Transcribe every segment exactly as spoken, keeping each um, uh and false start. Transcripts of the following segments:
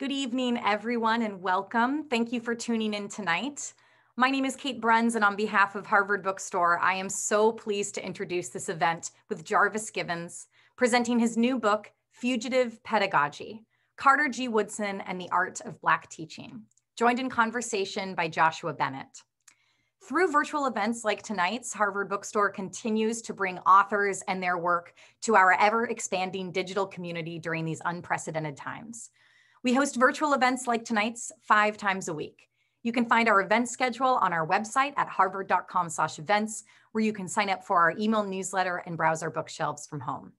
Good evening, everyone, and welcome. Thank you for tuning in tonight. My name is Kate Bruns, and on behalf of Harvard Bookstore, I am so pleased to introduce this event with Jarvis Givens, presenting his new book, Fugitive Pedagogy, Carter G. Woodson and the Art of Black Teaching, joined in conversation by Joshua Bennett. Through virtual events like tonight's, Harvard Bookstore continues to bring authors and their work to our ever-expanding digital community during these unprecedented times. We host virtual events like tonight's five times a week. You can find our event schedule on our website at harvard.com slash events, where you can sign up for our email newsletter and browse our bookshelves from home.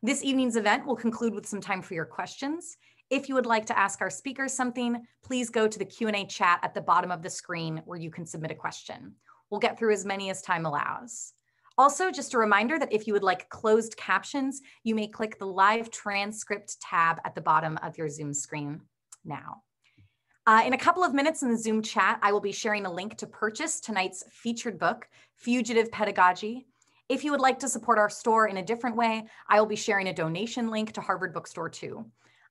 This evening's event will conclude with some time for your questions. If you would like to ask our speakers something, please go to the Q and A chat at the bottom of the screen where you can submit a question. We'll get through as many as time allows. Also, just a reminder that if you would like closed captions, you may click the live transcript tab at the bottom of your Zoom screen now. Uh, in a couple of minutes in the Zoom chat, I will be sharing a link to purchase tonight's featured book, Fugitive Pedagogy. If you would like to support our store in a different way, I will be sharing a donation link to Harvard Bookstore too.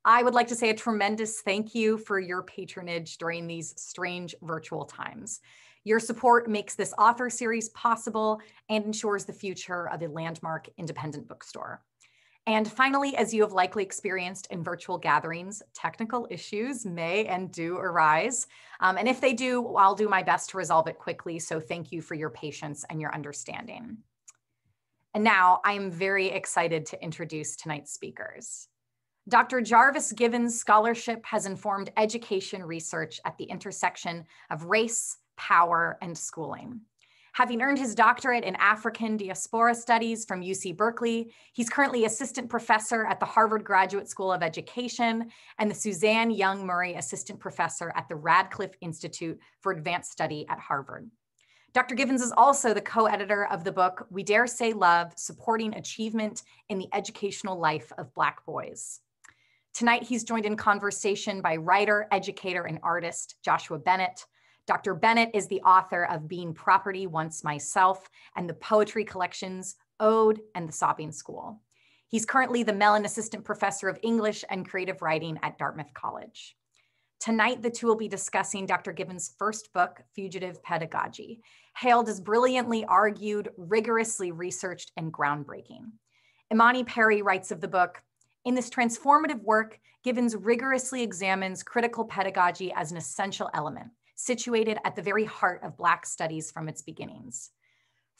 I would like to say a tremendous thank you for your patronage during these strange virtual times. Your support makes this author series possible and ensures the future of the landmark independent bookstore. And finally, as you have likely experienced in virtual gatherings, technical issues may and do arise. Um, and if they do, I'll do my best to resolve it quickly. So thank you for your patience and your understanding. And now I am very excited to introduce tonight's speakers. Doctor Jarvis Givens' scholarship has informed education research at the intersection of race, power, and schooling. Having earned his doctorate in African diaspora studies from U C Berkeley, he's currently assistant professor at the Harvard Graduate School of Education and the Suzanne Young Murray assistant professor at the Radcliffe Institute for Advanced Study at Harvard. Doctor Givens is also the co-editor of the book, We Dare Say Love, Supporting Achievement in the Educational Life of Black Boys. Tonight, he's joined in conversation by writer, educator, and artist, Joshua Bennett. Doctor Bennett is the author of Being Property Once Myself and the poetry collections Ode and The Sobbing School. He's currently the Mellon Assistant Professor of English and Creative Writing at Dartmouth College. Tonight, the two will be discussing Doctor Givens' first book, Fugitive Pedagogy, hailed as brilliantly argued, rigorously researched, and groundbreaking. Imani Perry writes of the book, in this transformative work, Givens rigorously examines critical pedagogy as an essential element, situated at the very heart of Black studies from its beginnings.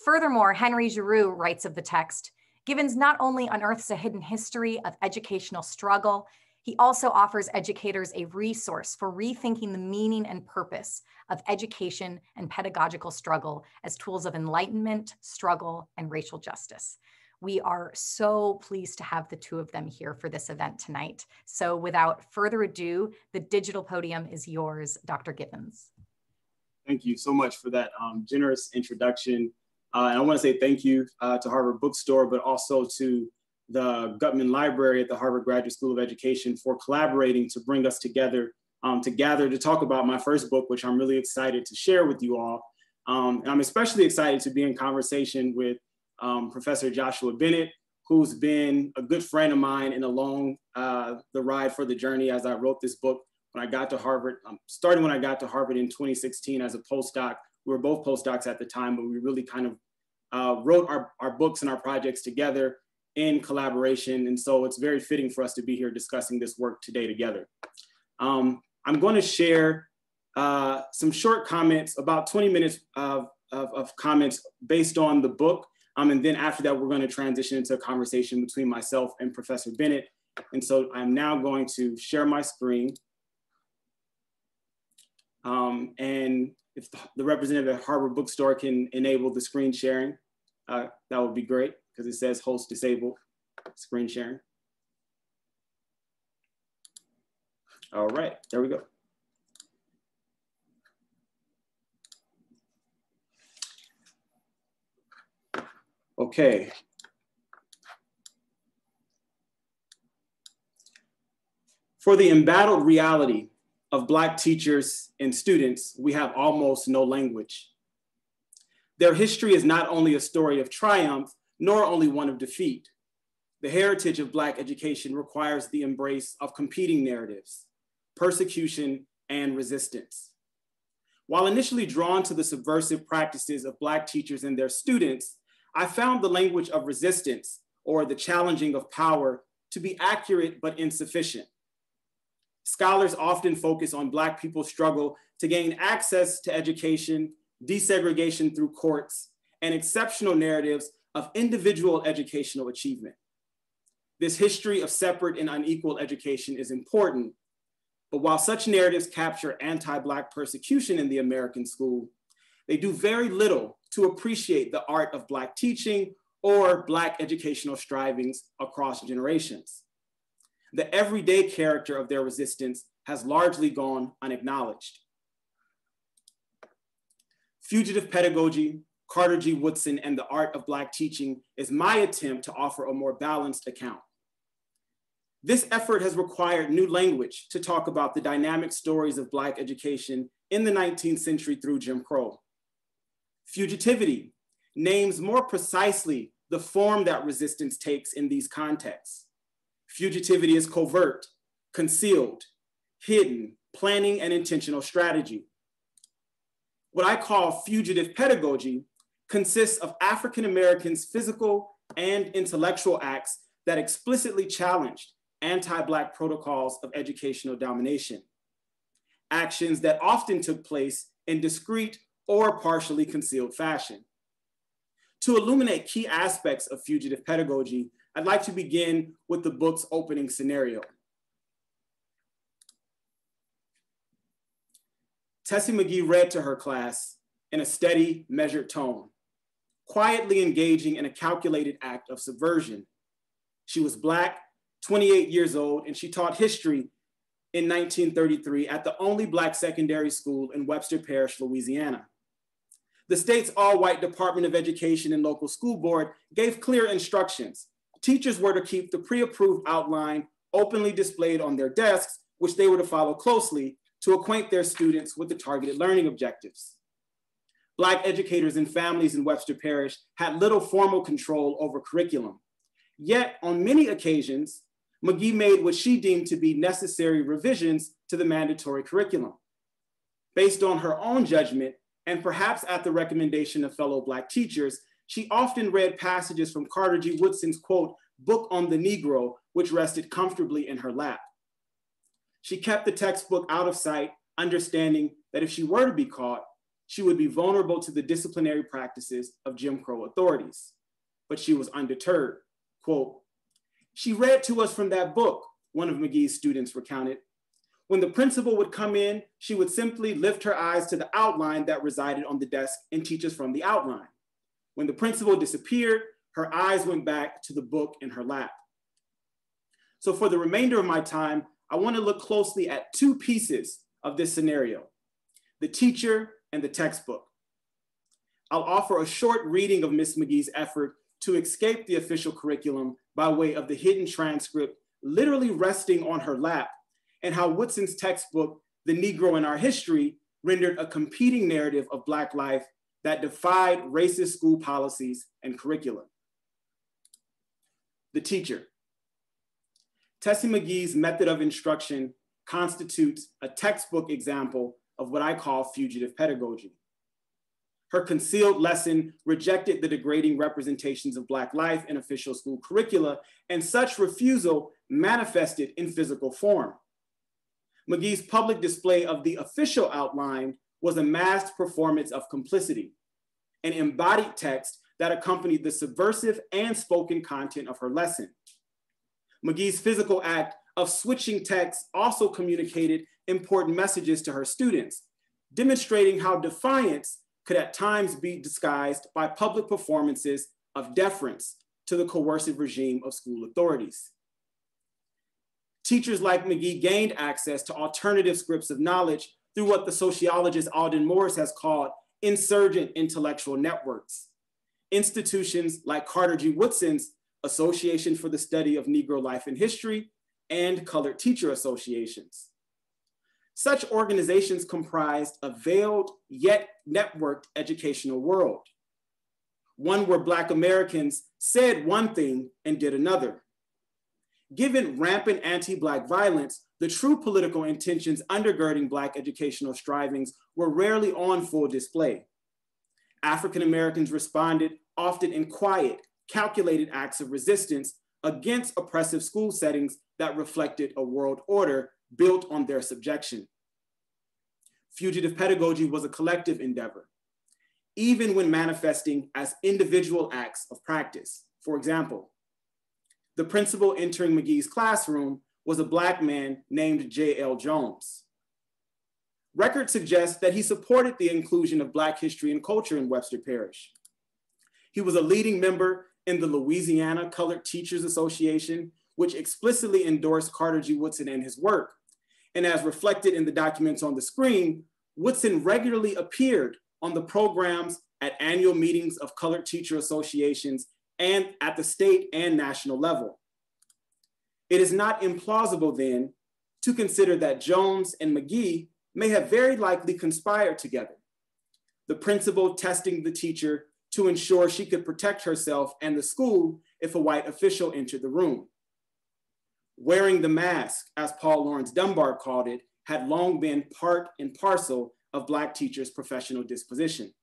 Furthermore, Henry Giroux writes of the text, Givens not only unearths a hidden history of educational struggle, he also offers educators a resource for rethinking the meaning and purpose of education and pedagogical struggle as tools of enlightenment, struggle, and racial justice. We are so pleased to have the two of them here for this event tonight. So without further ado, the digital podium is yours, Doctor Givens. Thank you so much for that um, generous introduction. Uh, and I wanna say thank you uh, to Harvard Bookstore, but also to the Gutman Library at the Harvard Graduate School of Education for collaborating to bring us together, um, to gather to talk about my first book, which I'm really excited to share with you all. Um, and I'm especially excited to be in conversation with Um, Professor Joshua Bennett, who's been a good friend of mine and along uh, the ride for the journey as I wrote this book when I got to Harvard, um, starting when I got to Harvard in twenty sixteen as a postdoc. We were both postdocs at the time, but we really kind of uh, wrote our, our books and our projects together in collaboration. And so it's very fitting for us to be here discussing this work today together. Um, I'm going to share uh, some short comments, about twenty minutes of, of, of comments based on the book. Um, and then after that, we're going to transition into a conversation between myself and Professor Bennett. And so I'm now going to share my screen. Um, and if the representative at Harvard Bookstore can enable the screen sharing, uh, that would be great, because it says host disabled screen sharing. All right, there we go. Okay. For the embattled reality of Black teachers and students, we have almost no language. Their history is not only a story of triumph, nor only one of defeat. The heritage of Black education requires the embrace of competing narratives, persecution, and resistance. While initially drawn to the subversive practices of Black teachers and their students, I found the language of resistance, or the challenging of power, to be accurate but insufficient. Scholars often focus on Black people's struggle to gain access to education, desegregation through courts, and exceptional narratives of individual educational achievement. This history of separate and unequal education is important, but while such narratives capture anti-Black persecution in the American school, they do very little to appreciate the art of Black teaching or Black educational strivings across generations. The everyday character of their resistance has largely gone unacknowledged. Fugitive Pedagogy, Carter G. Woodson, and the Art of Black Teaching is my attempt to offer a more balanced account. This effort has required new language to talk about the dynamic stories of Black education in the nineteenth century through Jim Crow. Fugitivity names more precisely the form that resistance takes in these contexts. Fugitivity is covert, concealed, hidden, planning, and intentional strategy. What I call fugitive pedagogy consists of African Americans' physical and intellectual acts that explicitly challenged anti-Black protocols of educational domination, actions that often took place in discreet or partially concealed fashion. To illuminate key aspects of fugitive pedagogy, I'd like to begin with the book's opening scenario. Tessie McGee read to her class in a steady, measured tone, quietly engaging in a calculated act of subversion. She was Black, twenty-eight years old, and she taught history in nineteen thirty-three at the only Black secondary school in Webster Parish, Louisiana. The state's all-white Department of Education and local school board gave clear instructions. Teachers were to keep the pre-approved outline openly displayed on their desks, which they were to follow closely to acquaint their students with the targeted learning objectives. Black educators and families in Webster Parish had little formal control over curriculum. Yet, on many occasions, McGee made what she deemed to be necessary revisions to the mandatory curriculum. Based on her own judgment, and perhaps at the recommendation of fellow Black teachers, she often read passages from Carter G. Woodson's, quote, book on the Negro, which rested comfortably in her lap. She kept the textbook out of sight, understanding that if she were to be caught, she would be vulnerable to the disciplinary practices of Jim Crow authorities. But she was undeterred. Quote, she read to us from that book, one of McGee's students recounted. When the principal would come in, she would simply lift her eyes to the outline that resided on the desk and teach us from the outline. When the principal disappeared, her eyes went back to the book in her lap. So for the remainder of my time, I want to look closely at two pieces of this scenario, the teacher and the textbook. I'll offer a short reading of Miz McGee's effort to escape the official curriculum by way of the hidden transcript literally resting on her lap, and how Woodson's textbook, The Negro in Our History, rendered a competing narrative of Black life that defied racist school policies and curricula. The teacher. Tessie McGee's method of instruction constitutes a textbook example of what I call fugitive pedagogy. Her concealed lesson rejected the degrading representations of Black life in official school curricula, and such refusal manifested in physical form. McGee's public display of the official outline was a masked performance of complicity, an embodied text that accompanied the subversive and spoken content of her lesson. McGee's physical act of switching texts also communicated important messages to her students, demonstrating how defiance could at times be disguised by public performances of deference to the coercive regime of school authorities. Teachers like McGee gained access to alternative scripts of knowledge through what the sociologist Alden Morris has called insurgent intellectual networks. Institutions like Carter G. Woodson's Association for the Study of Negro Life and History and Colored Teacher Associations. Such organizations comprised a veiled yet networked educational world, one where Black Americans said one thing and did another. Given rampant anti-Black violence, the true political intentions undergirding Black educational strivings were rarely on full display. African Americans responded often in quiet, calculated acts of resistance against oppressive school settings that reflected a world order built on their subjection. Fugitive pedagogy was a collective endeavor, even when manifesting as individual acts of practice. For example, the principal entering McGee's classroom was a Black man named J L Jones. Records suggest that he supported the inclusion of Black history and culture in Webster Parish. He was a leading member in the Louisiana Colored Teachers Association, which explicitly endorsed Carter G. Woodson and his work. And as reflected in the documents on the screen, Woodson regularly appeared on the programs at annual meetings of colored teacher associations and at the state and national level. It is not implausible then to consider that Jones and McGee may have very likely conspired together, the principal testing the teacher to ensure she could protect herself and the school if a white official entered the room. Wearing the mask, as Paul Laurence Dunbar called it, had long been part and parcel of Black teachers' professional disposition.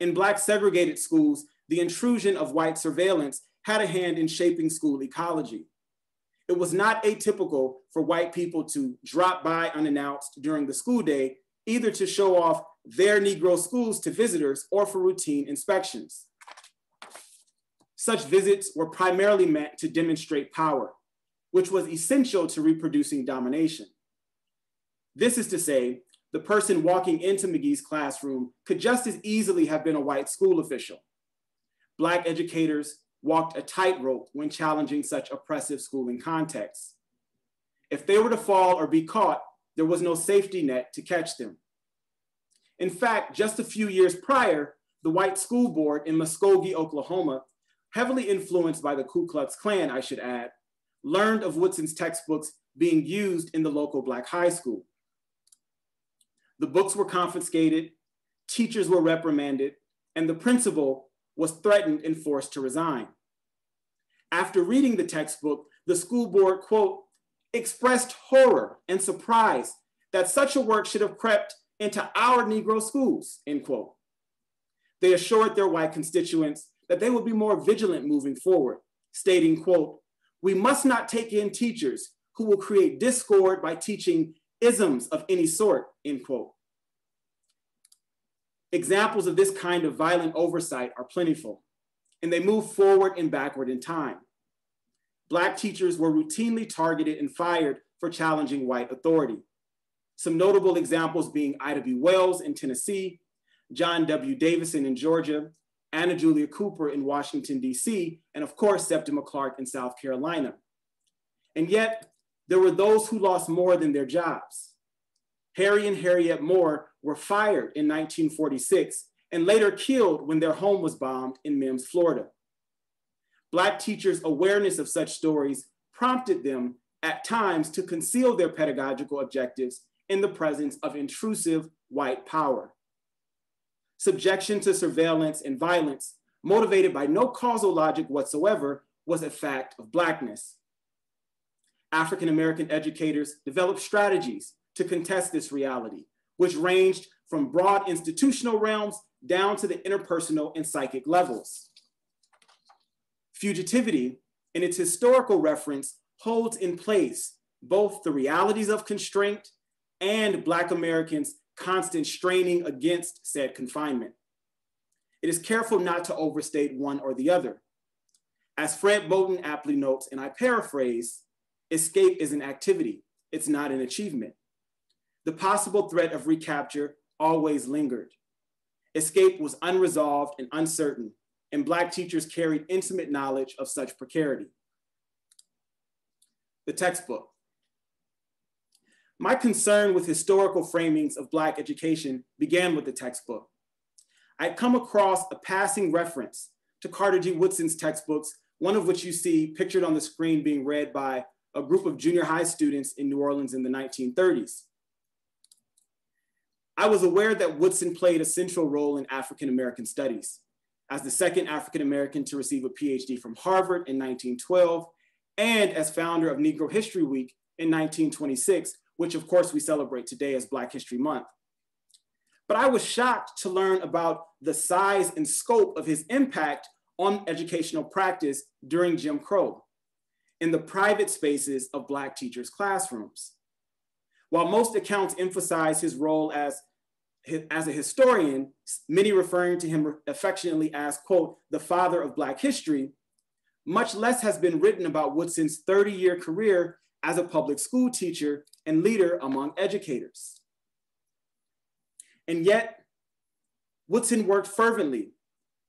In Black segregated schools, the intrusion of white surveillance had a hand in shaping school ecology. It was not atypical for white people to drop by unannounced during the school day, either to show off their Negro schools to visitors or for routine inspections. Such visits were primarily meant to demonstrate power, which was essential to reproducing domination. This is to say, the person walking into McGee's classroom could just as easily have been a white school official. Black educators walked a tightrope when challenging such oppressive schooling contexts. If they were to fall or be caught, there was no safety net to catch them. In fact, just a few years prior, the white school board in Muskogee, Oklahoma, heavily influenced by the Ku Klux Klan, I should add, learned of Woodson's textbooks being used in the local Black high school. The books were confiscated, teachers were reprimanded, and the principal was threatened and forced to resign. After reading the textbook, the school board, quote, expressed horror and surprise that such a work should have crept into our Negro schools, end quote. They assured their white constituents that they would be more vigilant moving forward, stating, quote, we must not take in teachers who will create discord by teaching isms of any sort, end quote. Examples of this kind of violent oversight are plentiful, and they move forward and backward in time. Black teachers were routinely targeted and fired for challenging white authority. Some notable examples being Ida B. Wells in Tennessee, John W. Davison in Georgia, Anna Julia Cooper in Washington, D C, and of course, Septima Clark in South Carolina. And yet, there were those who lost more than their jobs. Harry and Harriet Moore were fired in nineteen forty-six and later killed when their home was bombed in Mims, Florida. Black teachers' awareness of such stories prompted them at times to conceal their pedagogical objectives in the presence of intrusive white power. Subjection to surveillance and violence, motivated by no causal logic whatsoever, was a fact of Blackness. African American educators developed strategies to contest this reality, which ranged from broad institutional realms down to the interpersonal and psychic levels. Fugitivity, in its historical reference, holds in place both the realities of constraint and Black Americans' constant straining against said confinement. It is careful not to overstate one or the other. As Fred Moten aptly notes, and I paraphrase, escape is an activity, it's not an achievement. The possible threat of recapture always lingered. Escape was unresolved and uncertain, and Black teachers carried intimate knowledge of such precarity. The textbook. My concern with historical framings of Black education began with the textbook. I'd come across a passing reference to Carter G. Woodson's textbooks, one of which you see pictured on the screen being read by a group of junior high students in New Orleans in the nineteen thirties. I was aware that Woodson played a central role in African-American studies as the second African-American to receive a P H D from Harvard in nineteen twelve and as founder of Negro History Week in nineteen twenty-six, which of course we celebrate today as Black History Month. But I was shocked to learn about the size and scope of his impact on educational practice during Jim Crow in the private spaces of Black teachers' classrooms. While most accounts emphasize his role as, as a historian, many referring to him affectionately as, quote, the father of Black history, much less has been written about Woodson's thirty-year career as a public school teacher and leader among educators. And yet, Woodson worked fervently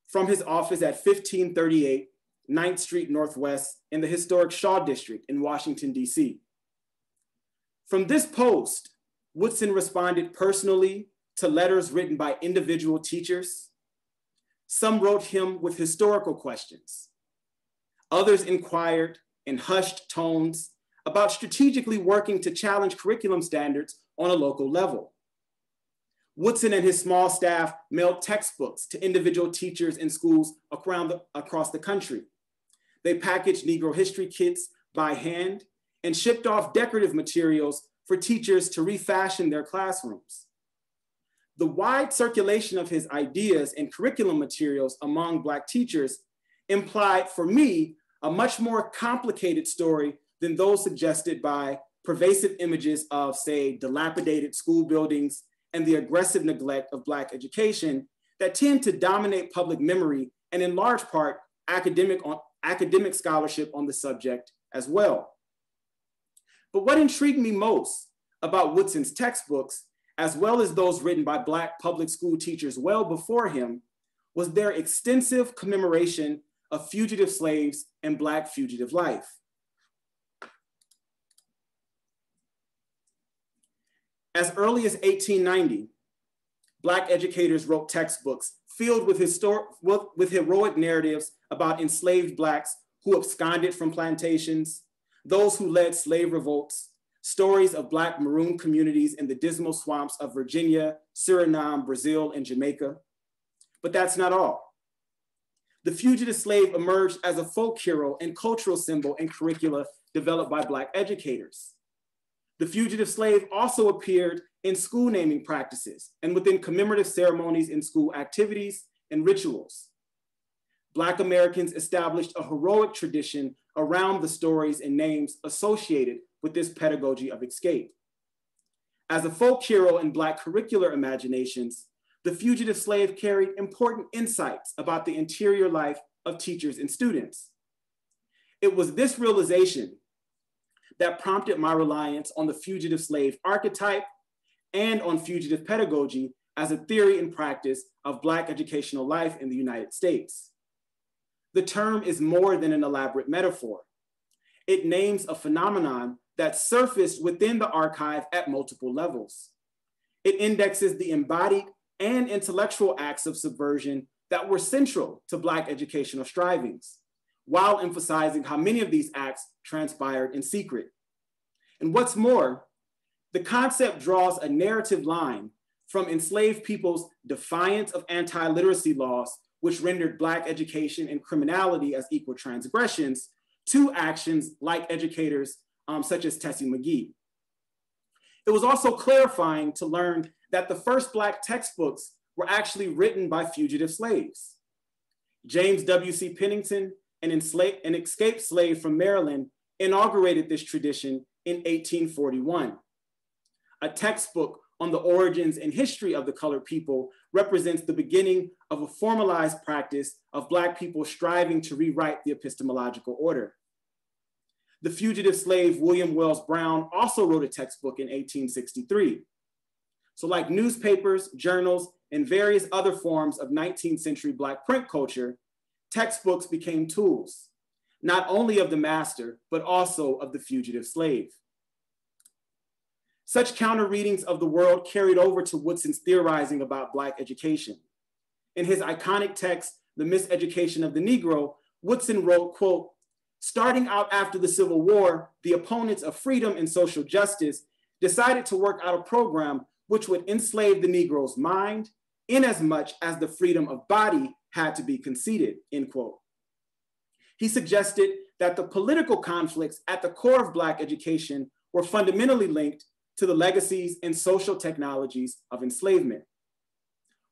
from his office at fifteen thirty-eight ninth Street Northwest in the historic Shaw District in Washington, D C. From this post, Woodson responded personally to letters written by individual teachers. Some wrote him with historical questions. Others inquired in hushed tones about strategically working to challenge curriculum standards on a local level. Woodson and his small staff mailed textbooks to individual teachers in schools around the, across the country. They packaged Negro history kits by hand and shipped off decorative materials for teachers to refashion their classrooms. The wide circulation of his ideas and curriculum materials among Black teachers implied, for me, a much more complicated story than those suggested by pervasive images of, say, dilapidated school buildings and the aggressive neglect of Black education that tend to dominate public memory and, in large part, academic, on, academic scholarship on the subject as well. But what intrigued me most about Woodson's textbooks, as well as those written by Black public school teachers well before him, was their extensive commemoration of fugitive slaves and Black fugitive life. As early as eighteen ninety, Black educators wrote textbooks filled with, histor with, with heroic narratives about enslaved Blacks who absconded from plantations, those who led slave revolts, stories of Black maroon communities in the dismal swamps of Virginia, Suriname, Brazil, and Jamaica. But that's not all. The fugitive slave emerged as a folk hero and cultural symbol in curricula developed by Black educators. The fugitive slave also appeared in school naming practices and within commemorative ceremonies in school activities and rituals. Black Americans established a heroic tradition around the stories and names associated with this pedagogy of escape. As a folk hero in Black curricular imaginations, the fugitive slave carried important insights about the interior life of teachers and students. It was this realization that prompted my reliance on the fugitive slave archetype and on fugitive pedagogy as a theory and practice of Black educational life in the United States. The term is more than an elaborate metaphor. It names a phenomenon that surfaced within the archive at multiple levels. It indexes the embodied and intellectual acts of subversion that were central to Black educational strivings, while emphasizing how many of these acts transpired in secret. And what's more, the concept draws a narrative line from enslaved people's defiance of anti-literacy laws, which rendered Black education and criminality as equal transgressions, to actions like educators um, such as Tessie McGee. It was also clarifying to learn that the first Black textbooks were actually written by fugitive slaves. James W C Pennington, An, enslaved, an escaped slave from Maryland, inaugurated this tradition in eighteen forty-one. A textbook on the origins and history of the colored people represents the beginning of a formalized practice of Black people striving to rewrite the epistemological order. The fugitive slave William Wells Brown also wrote a textbook in eighteen sixty-three. So like newspapers, journals, and various other forms of nineteenth century Black print culture, textbooks became tools, not only of the master, but also of the fugitive slave. Such counter readings of the world carried over to Woodson's theorizing about Black education. In his iconic text, The Miseducation of the Negro, Woodson wrote, quote, starting out after the Civil War, the opponents of freedom and social justice decided to work out a program which would enslave the Negro's mind, inasmuch as the freedom of body had to be conceded, end quote. He suggested that the political conflicts at the core of Black education were fundamentally linked to the legacies and social technologies of enslavement.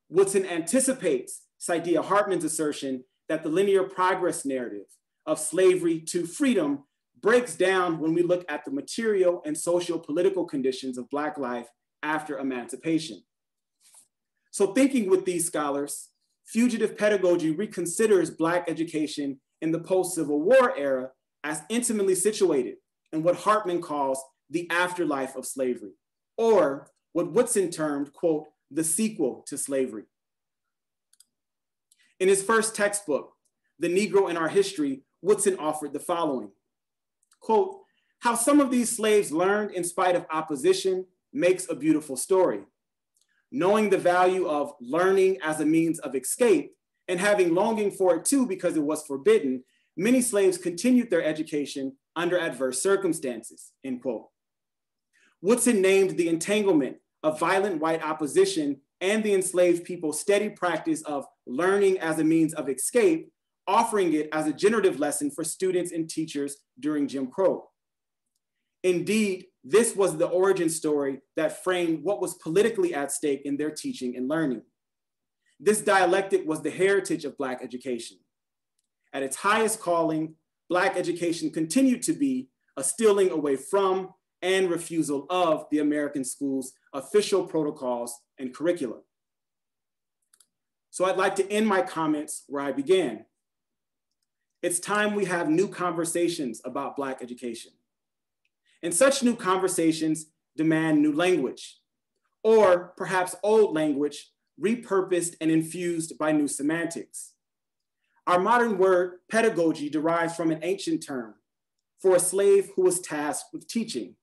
Woodson anticipates Sadia Hartman's assertion that the linear progress narrative of slavery to freedom breaks down when we look at the material and socio-political conditions of Black life after emancipation. So thinking with these scholars, fugitive pedagogy reconsiders Black education in the post-Civil War era as intimately situated in what Hartman calls the afterlife of slavery, or what Woodson termed, quote, the sequel to slavery. In his first textbook, The Negro in Our History, Woodson offered the following, quote, how some of these slaves learned in spite of opposition makes a beautiful story. Knowing the value of learning as a means of escape and having longing for it too because it was forbidden, many slaves continued their education under adverse circumstances, end quote. Woodson named the entanglement of violent white opposition and the enslaved people's steady practice of learning as a means of escape, offering it as a generative lesson for students and teachers during Jim Crow. Indeed, this was the origin story that framed what was politically at stake in their teaching and learning. This dialectic was the heritage of Black education. At its highest calling, Black education continued to be a stealing away from and refusal of the American school's official protocols and curricula. So I'd like to end my comments where I began. It's time we have new conversations about Black education. And such new conversations demand new language, or perhaps old language repurposed and infused by new semantics. Our modern word pedagogy derives from an ancient term for a slave who was tasked with teaching.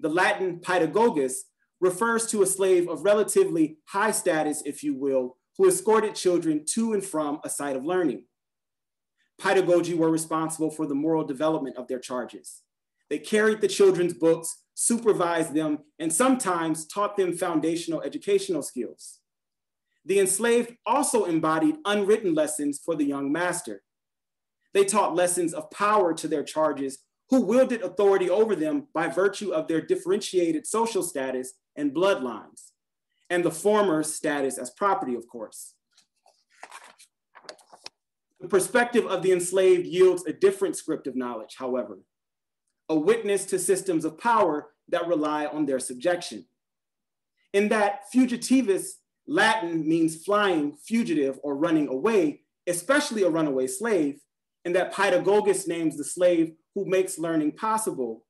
The Latin pedagogus refers to a slave of relatively high status, if you will, who escorted children to and from a site of learning. Pedagogy were responsible for the moral development of their charges. They carried the children's books, supervised them, and sometimes taught them foundational educational skills. The enslaved also embodied unwritten lessons for the young master. They taught lessons of power to their charges, who wielded authority over them by virtue of their differentiated social status and bloodlines, and the former's status as property, of course. The perspective of the enslaved yields a different script of knowledge, however, a witness to systems of power that rely on their subjection. In that, fugitivus, Latin means flying, fugitive, or running away, especially a runaway slave, and that pedagogus names the slave who makes learning possible.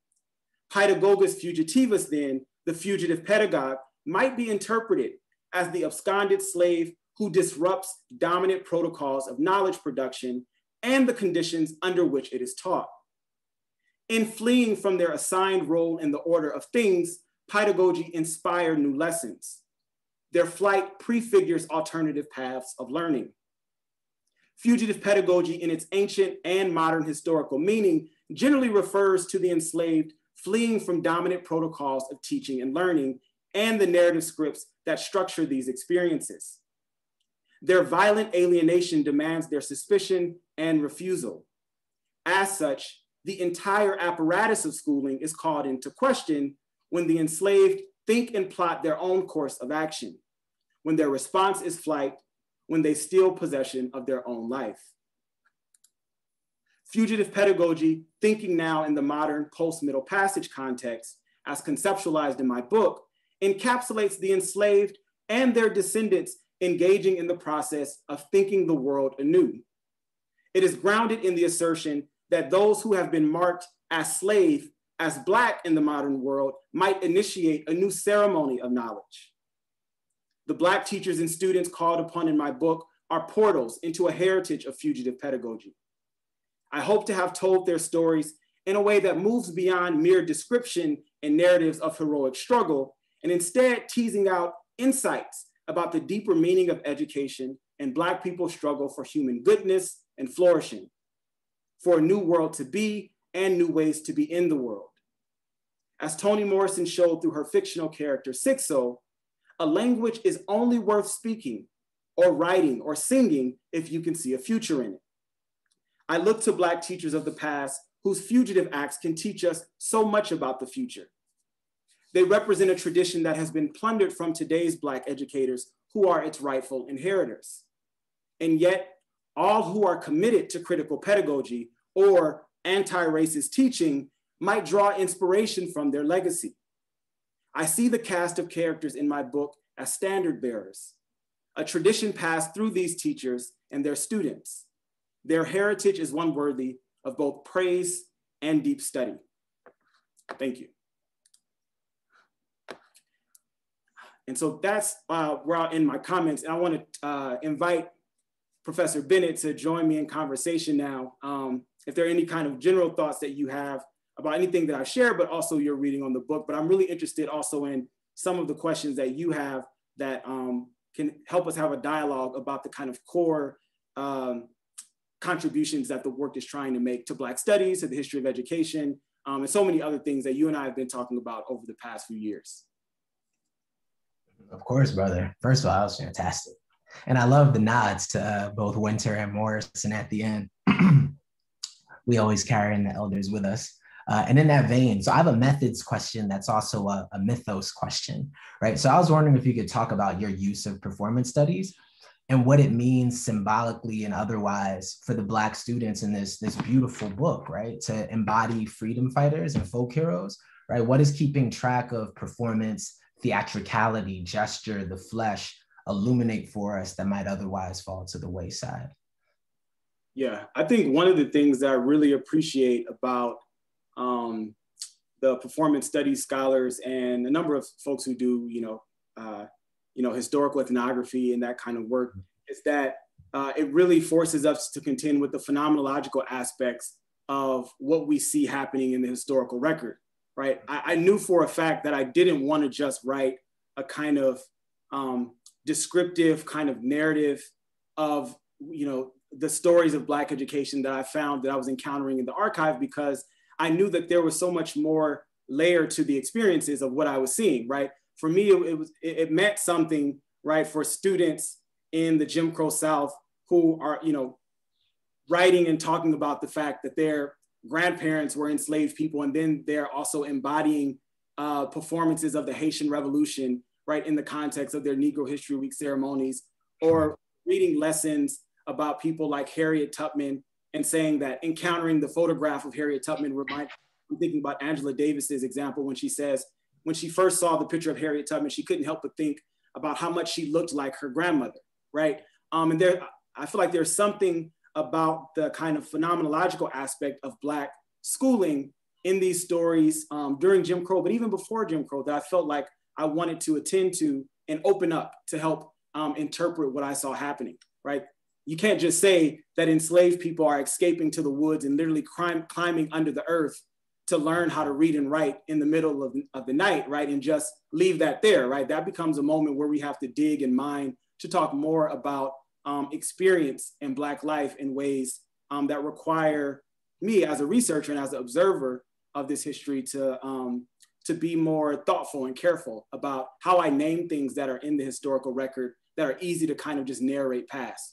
Pedagogus fugitivus, then, the fugitive pedagogue, might be interpreted as the absconded slave who disrupts dominant protocols of knowledge production and the conditions under which it is taught. In fleeing from their assigned role in the order of things, pedagogy inspired new lessons. Their flight prefigures alternative paths of learning. Fugitive pedagogy, in its ancient and modern historical meaning, generally refers to the enslaved fleeing from dominant protocols of teaching and learning and the narrative scripts that structure these experiences. Their violent alienation demands their suspicion and refusal. As such, the entire apparatus of schooling is called into question when the enslaved think and plot their own course of action, when their response is flight, when they steal possession of their own life. Fugitive pedagogy, thinking now in the modern post-Middle Passage context, as conceptualized in my book, encapsulates the enslaved and their descendants engaging in the process of thinking the world anew. It is grounded in the assertion that those who have been marked as slave, as Black in the modern world, might initiate a new ceremony of knowledge. The Black teachers and students called upon in my book are portals into a heritage of fugitive pedagogy. I hope to have told their stories in a way that moves beyond mere description and narratives of heroic struggle, and instead teasing out insights about the deeper meaning of education and Black people's struggle for human goodness and flourishing, for a new world to be and new ways to be in the world. As Toni Morrison showed through her fictional character Sixo, a language is only worth speaking or writing or singing if you can see a future in it. I look to Black teachers of the past whose fugitive acts can teach us so much about the future. They represent a tradition that has been plundered from today's Black educators who are its rightful inheritors. And yet, all who are committed to critical pedagogy or anti-racist teaching might draw inspiration from their legacy. I see the cast of characters in my book as standard bearers, a tradition passed through these teachers and their students. Their heritage is one worthy of both praise and deep study. Thank you. And so that's uh, where I'll end my comments. And I want to uh, invite Professor Bennett to join me in conversation now. Um, if there are any kind of general thoughts that you have about anything that I've shared, but also your reading on the book. But I'm really interested also in some of the questions that you have that um, can help us have a dialogue about the kind of core um, contributions that the work is trying to make to Black studies, to the history of education, um, and so many other things that you and I have been talking about over the past few years. Of course, brother. First of all, that was fantastic. And I love the nods to uh, both Winter and Morris. And at the end, we always carry in the elders with us. Uh, and in that vein, so I have a methods question that's also a, a mythos question, right? So I was wondering if you could talk about your use of performance studies and what it means symbolically and otherwise for the Black students in this, this beautiful book, right? To embody freedom fighters and folk heroes, right? What is keeping track of performance, theatricality, gesture, the flesh, illuminate for us that might otherwise fall to the wayside? Yeah, I think one of the things that I really appreciate about Um, the performance studies scholars and a number of folks who do, you know, uh, you know, historical ethnography and that kind of work is that uh, it really forces us to contend with the phenomenological aspects of what we see happening in the historical record, right? I, I knew for a fact that I didn't want to just write a kind of um, descriptive kind of narrative of, you know, the stories of Black education that I found that I was encountering in the archive, because I knew that there was so much more layer to the experiences of what I was seeing, right? For me, it, it was it, it meant something, right? For students in the Jim Crow South who are, you know, writing and talking about the fact that their grandparents were enslaved people, and then they're also embodying uh, performances of the Haitian Revolution, right? In the context of their Negro History Week ceremonies, or reading lessons about people like Harriet Tubman, and saying that encountering the photograph of Harriet Tubman reminds me, I'm thinking about Angela Davis's example when she says, when she first saw the picture of Harriet Tubman, she couldn't help but think about how much she looked like her grandmother, right? Um, and there, I feel like there's something about the kind of phenomenological aspect of Black schooling in these stories um, during Jim Crow, but even before Jim Crow, that I felt like I wanted to attend to and open up to help um, interpret what I saw happening, right? You can't just say that enslaved people are escaping to the woods and literally crime, climbing under the earth to learn how to read and write in the middle of, of the night, right? And just leave that there, right? That becomes a moment where we have to dig and mine to talk more about um, experience in Black life in ways um, that require me as a researcher and as an observer of this history to, um, to be more thoughtful and careful about how I name things that are in the historical record that are easy to kind of just narrate past.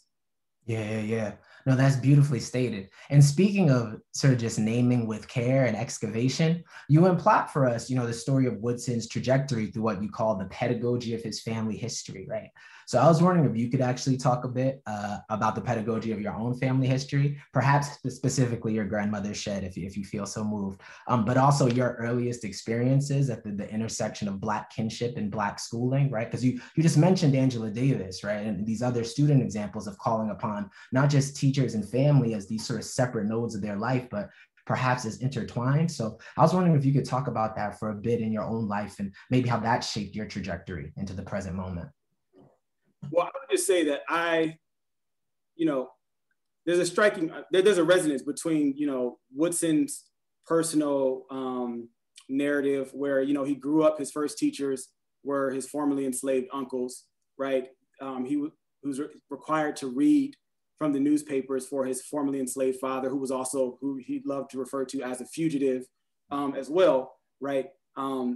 Yeah, yeah, yeah. No, that's beautifully stated. And speaking of sort of just naming with care and excavation, you implot for us, you know, the story of Woodson's trajectory through what you call the pedagogy of his family history, right? So I was wondering if you could actually talk a bit uh, about the pedagogy of your own family history, perhaps specifically your grandmother's shed, if you, if you feel so moved, um, but also your earliest experiences at the, the intersection of Black kinship and Black schooling, right? Because you, you just mentioned Angela Davis, right? And these other student examples of calling upon not just teachers and family as these sort of separate nodes of their life, but perhaps as intertwined. So I was wondering if you could talk about that for a bit in your own life and maybe how that shaped your trajectory into the present moment. Well, I would just say that I, you know, there's a striking, there, there's a resonance between, you know, Woodson's personal um, narrative where, you know, he grew up, his first teachers were his formerly enslaved uncles, right? Um, he, he was re required to read from the newspapers for his formerly enslaved father, who was also, who he loved to refer to as a fugitive um, as well, right? Um,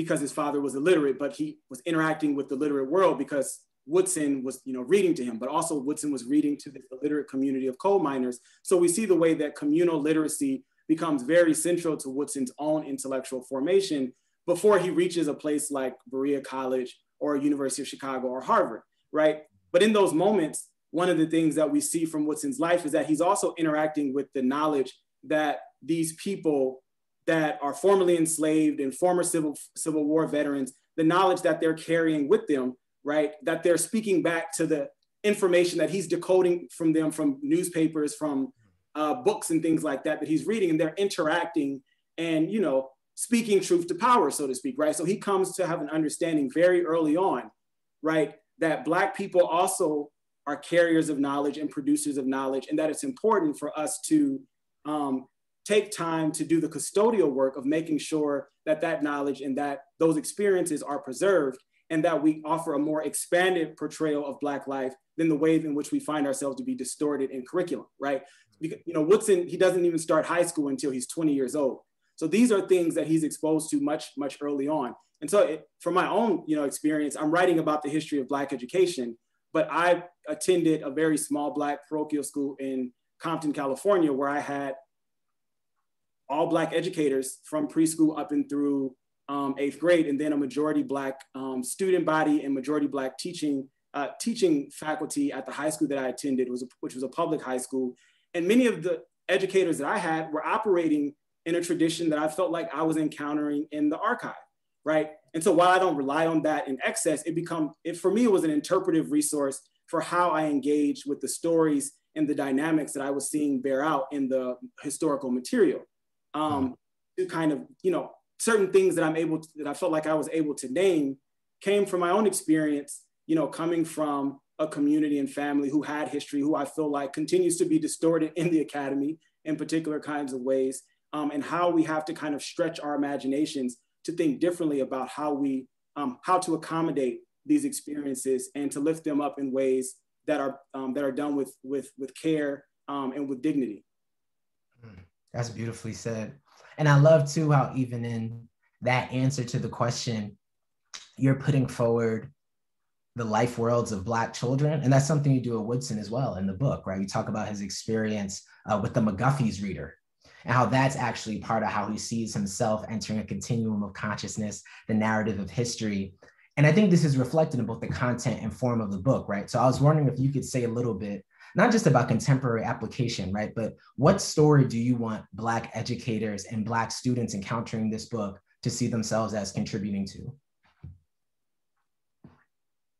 because his father was illiterate, but he was interacting with the literate world because Woodson was, you know, reading to him, but also Woodson was reading to the illiterate community of coal miners. So we see the way that communal literacy becomes very central to Woodson's own intellectual formation before he reaches a place like Berea College or University of Chicago or Harvard, right? But in those moments, one of the things that we see from Woodson's life is that he's also interacting with the knowledge that these people that are formerly enslaved and former Civil, Civil War veterans, the knowledge that they're carrying with them, right? That they're speaking back to the information that he's decoding from them, from newspapers, from uh, books and things like that, that he's reading, and they're interacting and, you know, speaking truth to power, so to speak, right? So he comes to have an understanding very early on, right? That Black people also are carriers of knowledge and producers of knowledge, and that it's important for us to um, take time to do the custodial work of making sure that that knowledge and that those experiences are preserved, and that we offer a more expanded portrayal of Black life than the ways in which we find ourselves to be distorted in curriculum, right? Because, you know, Woodson, he doesn't even start high school until he's twenty years old. So these are things that he's exposed to much, much early on. And so it, from my own, you know, experience, I'm writing about the history of Black education, but I attended a very small Black parochial school in Compton, California, where I had all Black educators from preschool up and through um, eighth grade, and then a majority Black um, student body and majority Black teaching uh, teaching faculty at the high school that I attended, was a, which was a public high school. And many of the educators that I had were operating in a tradition that I felt like I was encountering in the archive, right? And so while I don't rely on that in excess, it become, it, for me, it was an interpretive resource for how I engaged with the stories and the dynamics that I was seeing bear out in the historical material. Um, to kind of, you know, certain things that I'm able to, that I felt like I was able to name came from my own experience, you know, coming from a community and family who had history, who I feel like continues to be distorted in the academy in particular kinds of ways, um, and how we have to kind of stretch our imaginations to think differently about how we, um, how to accommodate these experiences and to lift them up in ways that are, um, that are done with, with, with care um, and with dignity. That's beautifully said. And I love too how even in that answer to the question, you're putting forward the life worlds of Black children. And that's something you do at Woodson as well in the book, right? You talk about his experience uh, with the McGuffey's reader and how that's actually part of how he sees himself entering a continuum of consciousness, the narrative of history. And I think this is reflected in both the content and form of the book, right? So I was wondering if you could say a little bit not just about contemporary application, right? But what story do you want Black educators and Black students encountering this book to see themselves as contributing to?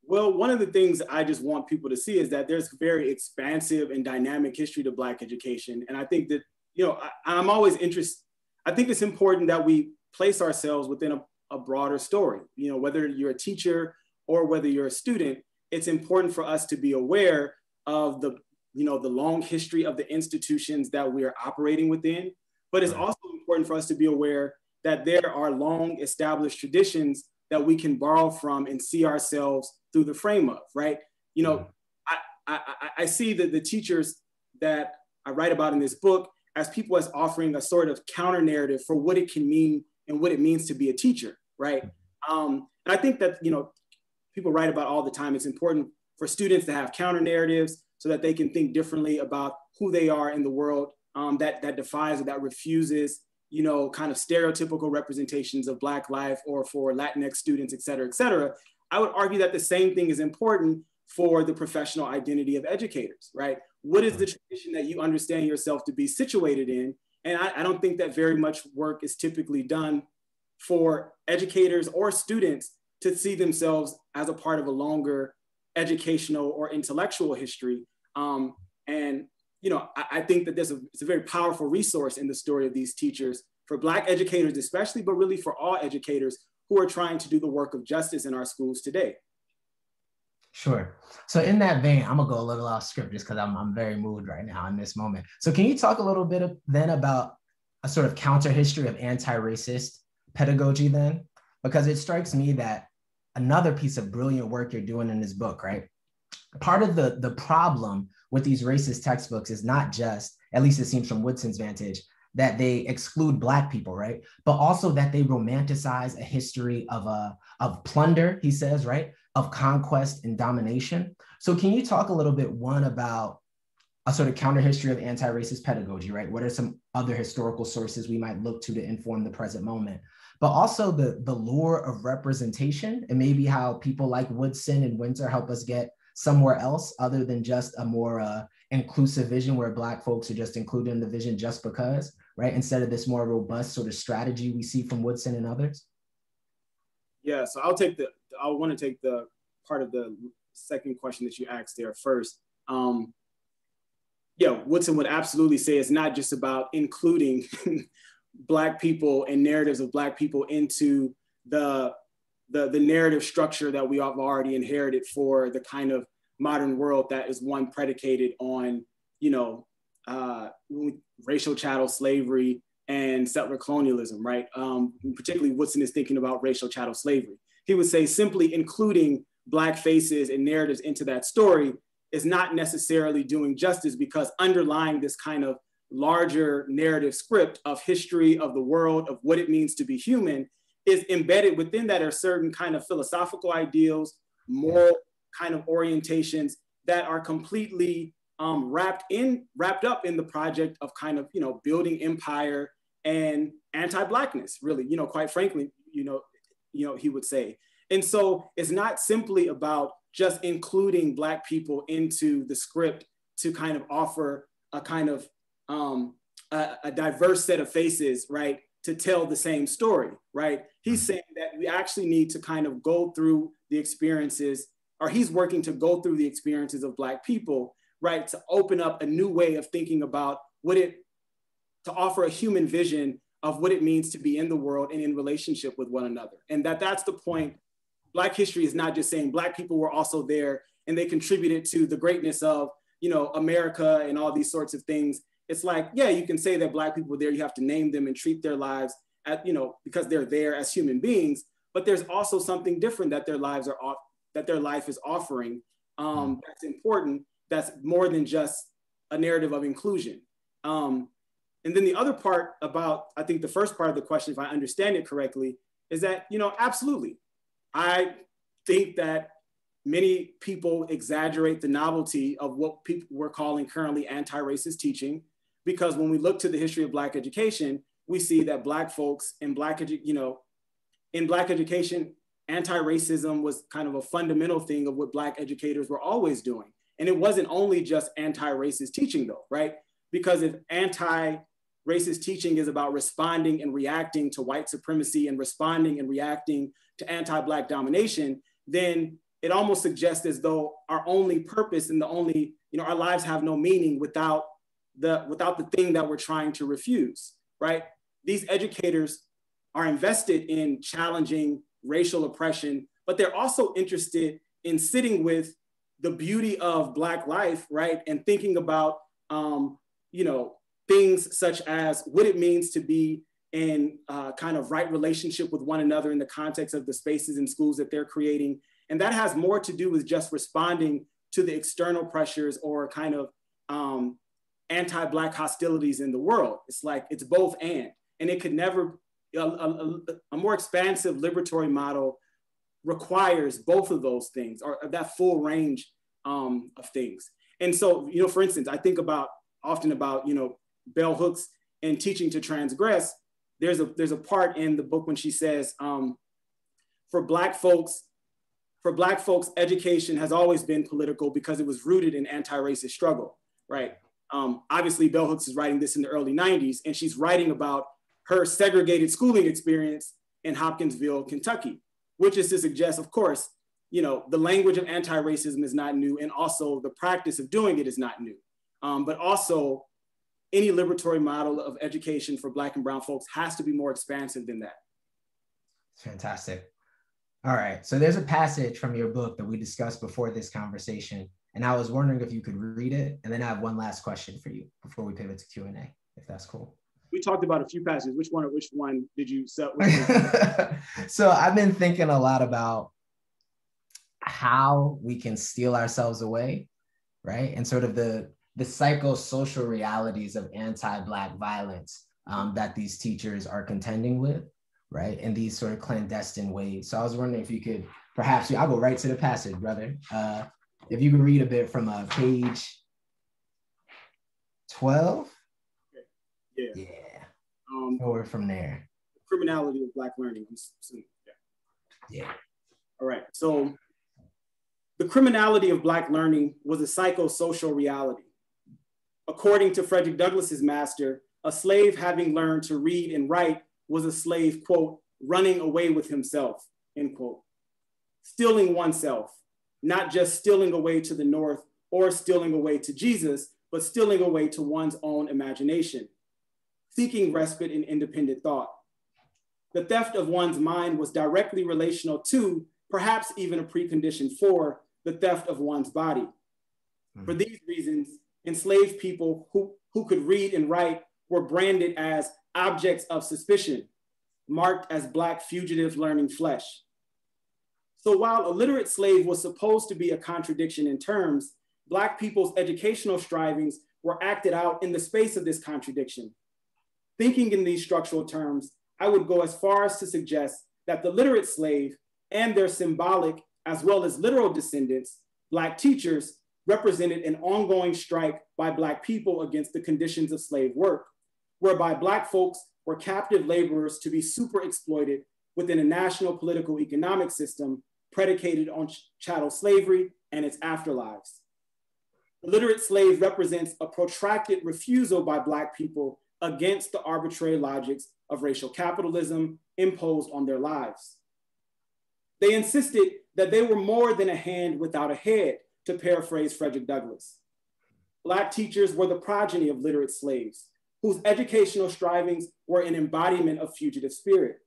Well, one of the things I just want people to see is that there's very expansive and dynamic history to Black education. And I think that, you know, I, I'm always interested, I think it's important that we place ourselves within a, a broader story, you know, whether you're a teacher or whether you're a student, it's important for us to be aware of the, you know, the long history of the institutions that we are operating within, but it's also important for us to be aware that there are long established traditions that we can borrow from and see ourselves through the frame of, right? You know, I, I, I see that the teachers that I write about in this book as people as offering a sort of counter narrative for what it can mean and what it means to be a teacher, right? Um, and I think that, you know, people write about all the time, it's important for students to have counter narratives so that they can think differently about who they are in the world um, that, that defies or that refuses, you know, kind of stereotypical representations of Black life or for Latinx students, et cetera, et cetera. I would argue that the same thing is important for the professional identity of educators, right? What is the tradition that you understand yourself to be situated in? And I, I don't think that very much work is typically done for educators or students to see themselves as a part of a longer educational or intellectual history. Um, and, you know, I, I think that there's a, it's a very powerful resource in the story of these teachers for Black educators, especially, but really for all educators who are trying to do the work of justice in our schools today. Sure. So in that vein, I'm gonna go a little off script just because I'm, I'm very moved right now in this moment. So can you talk a little bit of, then about a sort of counter history of anti-racist pedagogy then? Because it strikes me that another piece of brilliant work you're doing in this book, right? Part of the, the problem with these racist textbooks is not just, at least it seems from Woodson's vantage, that they exclude Black people, right? But also that they romanticize a history of, a, of plunder, he says, right? Of conquest and domination. So can you talk a little bit, one, about a sort of counter history of anti-racist pedagogy, right? What are some other historical sources we might look to to inform the present moment? But also the, the lure of representation, and maybe how people like Woodson and Winter help us get somewhere else other than just a more uh, inclusive vision where Black folks are just included in the vision just because, right? Instead of this more robust sort of strategy we see from Woodson and others. Yeah, so I'll take the, I want to take the part of the second question that you asked there first. Um, Yeah, Woodson would absolutely say it's not just about including Black people and narratives of Black people into the, the, the narrative structure that we have already inherited for the kind of modern world that is one predicated on, you know, uh, racial chattel slavery and settler colonialism, right? Um, particularly Woodson is thinking about racial chattel slavery. He would say simply including Black faces and narratives into that story is not necessarily doing justice, because underlying this kind of larger narrative script of history, of the world, of what it means to be human, is embedded within that are certain kind of philosophical ideals, moral kind of orientations that are completely um, wrapped in, wrapped up in the project of kind of, you know, building empire and anti-Blackness, really, you know, quite frankly, you know, you know, he would say. And so it's not simply about just including Black people into the script to kind of offer a kind of um, a, a diverse set of faces, right, to tell the same story, right? He's saying that we actually need to kind of go through the experiences, or he's working to go through the experiences of Black people, right, to open up a new way of thinking about what it, to offer a human vision of what it means to be in the world and in relationship with one another. And that that's the point. Black history is not just saying Black people were also there and they contributed to the greatness of, you know, America and all these sorts of things. It's like, yeah, you can say that Black people were there, you have to name them and treat their lives at, you know, because they're there as human beings, but there's also something different that their lives are off, that their life is offering. Um, that's important, that's more than just a narrative of inclusion. Um, and then the other part about, I think the first part of the question, if I understand it correctly, is that, you know, absolutely. I think that many people exaggerate the novelty of what people we're calling currently anti-racist teaching, because when we look to the history of Black education, we see that Black folks in Black, you know, in Black education, anti-racism was kind of a fundamental thing of what Black educators were always doing. And it wasn't only just anti-racist teaching though, right? Because if anti-racist teaching is about responding and reacting to white supremacy and responding and reacting to anti-Black domination, then it almost suggests as though our only purpose and the only, you know, our lives have no meaning without the, without the thing that we're trying to refuse, right? These educators are invested in challenging racial oppression, but they're also interested in sitting with the beauty of Black life, right? And thinking about, um, you know, things such as what it means to be in uh, kind of right relationship with one another in the context of the spaces and schools that they're creating. And that has more to do with just responding to the external pressures or kind of um, anti-Black hostilities in the world. It's like, it's both and. And it could never, a, a, a more expansive liberatory model requires both of those things, or that full range um, of things. And so, you know, for instance, I think about, often about, you know, bell hooks and teaching to transgress. There's a, there's a part in the book when she says, um, for Black folks, for Black folks, education has always been political because it was rooted in anti-racist struggle, right? Um, obviously, bell hooks is writing this in the early nineties, and she's writing about her segregated schooling experience in Hopkinsville, Kentucky, which is to suggest, of course, you know, the language of anti-racism is not new, and also the practice of doing it is not new, um, but also, any liberatory model of education for Black and brown folks has to be more expansive than that. Fantastic. All right, so there's a passage from your book that we discussed before this conversation, and I was wondering if you could read it, and then I have one last question for you before we pivot to Q and A, if that's cool. We talked about a few passages. Which one or which one did you set? So I've been thinking a lot about how we can steal ourselves away, right? And sort of the the psychosocial realities of anti-Black violence um, that these teachers are contending with, right? In these sort of clandestine ways. So I was wondering if you could perhaps, I'll go right to the passage, brother. Uh, if you could read a bit from uh, page twelve? Yeah. Yeah. Um, Forward from there. Criminality of Black learning. Yeah. yeah. All right. So the criminality of Black learning was a psychosocial reality. According to Frederick Douglass's master, a slave having learned to read and write was a slave, quote, running away with himself, end quote. Stealing oneself, not just stealing away to the North or stealing away to Jesus, but stealing away to one's own imagination, seeking respite in independent thought. The theft of one's mind was directly relational to, perhaps even a precondition for, the theft of one's body. Mm-hmm. For these reasons, enslaved people who, who could read and write were branded as objects of suspicion, marked as Black fugitive learning flesh. So while a literate slave was supposed to be a contradiction in terms, Black people's educational strivings were acted out in the space of this contradiction. Thinking in these structural terms, I would go as far as to suggest that the literate slave and their symbolic as well as literal descendants, Black teachers, represented an ongoing strike by Black people against the conditions of slave work, whereby Black folks were captive laborers to be super exploited within a national political economic system predicated on ch chattel slavery and its afterlives. The literate slave represents a protracted refusal by Black people against the arbitrary logics of racial capitalism imposed on their lives. They insisted that they were more than a hand without a head, to paraphrase Frederick Douglass. Black teachers were the progeny of literate slaves, whose educational strivings were an embodiment of fugitive spirit.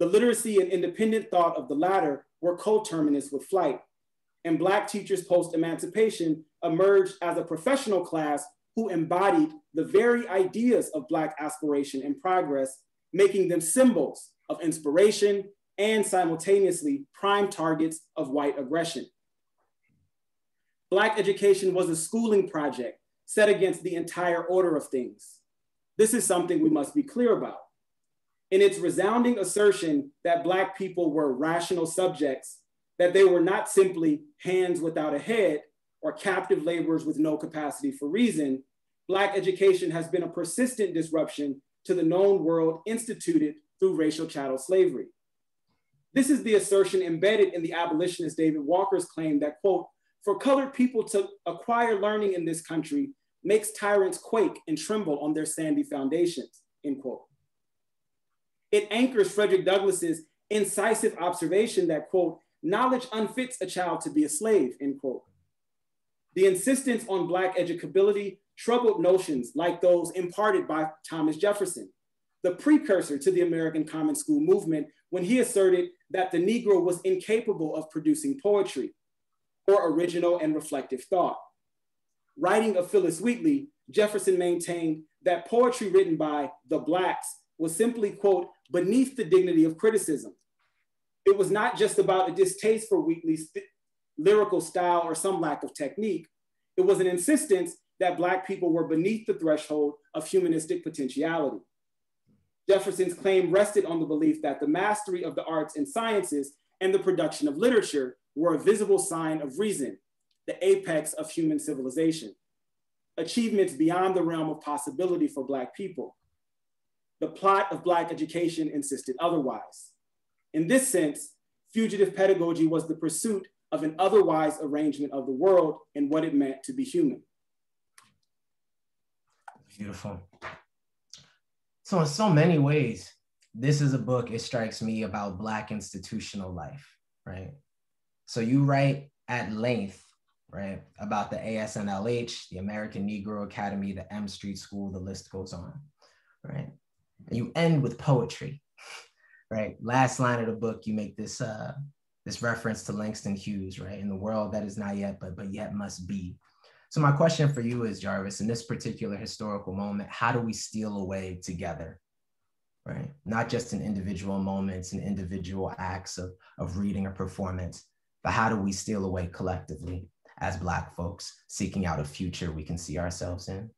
The literacy and independent thought of the latter were coterminous with flight, and Black teachers post-emancipation emerged as a professional class who embodied the very ideas of Black aspiration and progress, making them symbols of inspiration and simultaneously prime targets of white aggression. Black education was a schooling project set against the entire order of things. This is something we must be clear about. In its resounding assertion that Black people were rational subjects, that they were not simply hands without a head or captive laborers with no capacity for reason, Black education has been a persistent disruption to the known world instituted through racial chattel slavery. This is the assertion embedded in the abolitionist David Walker's claim that, quote, for colored people to acquire learning in this country makes tyrants quake and tremble on their sandy foundations, end quote. It anchors Frederick Douglass's incisive observation that, quote, knowledge unfits a child to be a slave, end quote. The insistence on Black educability troubled notions like those imparted by Thomas Jefferson, the precursor to the American Common School movement, when he asserted that the Negro was incapable of producing poetry or original and reflective thought. Writing of Phyllis Wheatley, Jefferson maintained that poetry written by the Blacks was simply, quote, beneath the dignity of criticism. It was not just about a distaste for Wheatley's lyrical style or some lack of technique. It was an insistence that Black people were beneath the threshold of humanistic potentiality. Jefferson's claim rested on the belief that the mastery of the arts and sciences and the production of literature were a visible sign of reason, the apex of human civilization, achievements beyond the realm of possibility for Black people. The plot of Black education insisted otherwise. In this sense, fugitive pedagogy was the pursuit of an otherwise arrangement of the world and what it meant to be human. Beautiful. So in so many ways, this is a book, it strikes me, about Black institutional life, right? So you write at length, right, about the A S N L H, the American Negro Academy, the M Street School, the list goes on, right? And you end with poetry, right? Last line of the book, you make this uh, this reference to Langston Hughes, right? In the world that is not yet, but, but yet must be. So my question for you is, Jarvis, in this particular historical moment, how do we steal away together, right? Not just in individual moments and individual acts of, of reading or performance, but how do we steal away collectively as Black folks seeking out a future we can see ourselves in?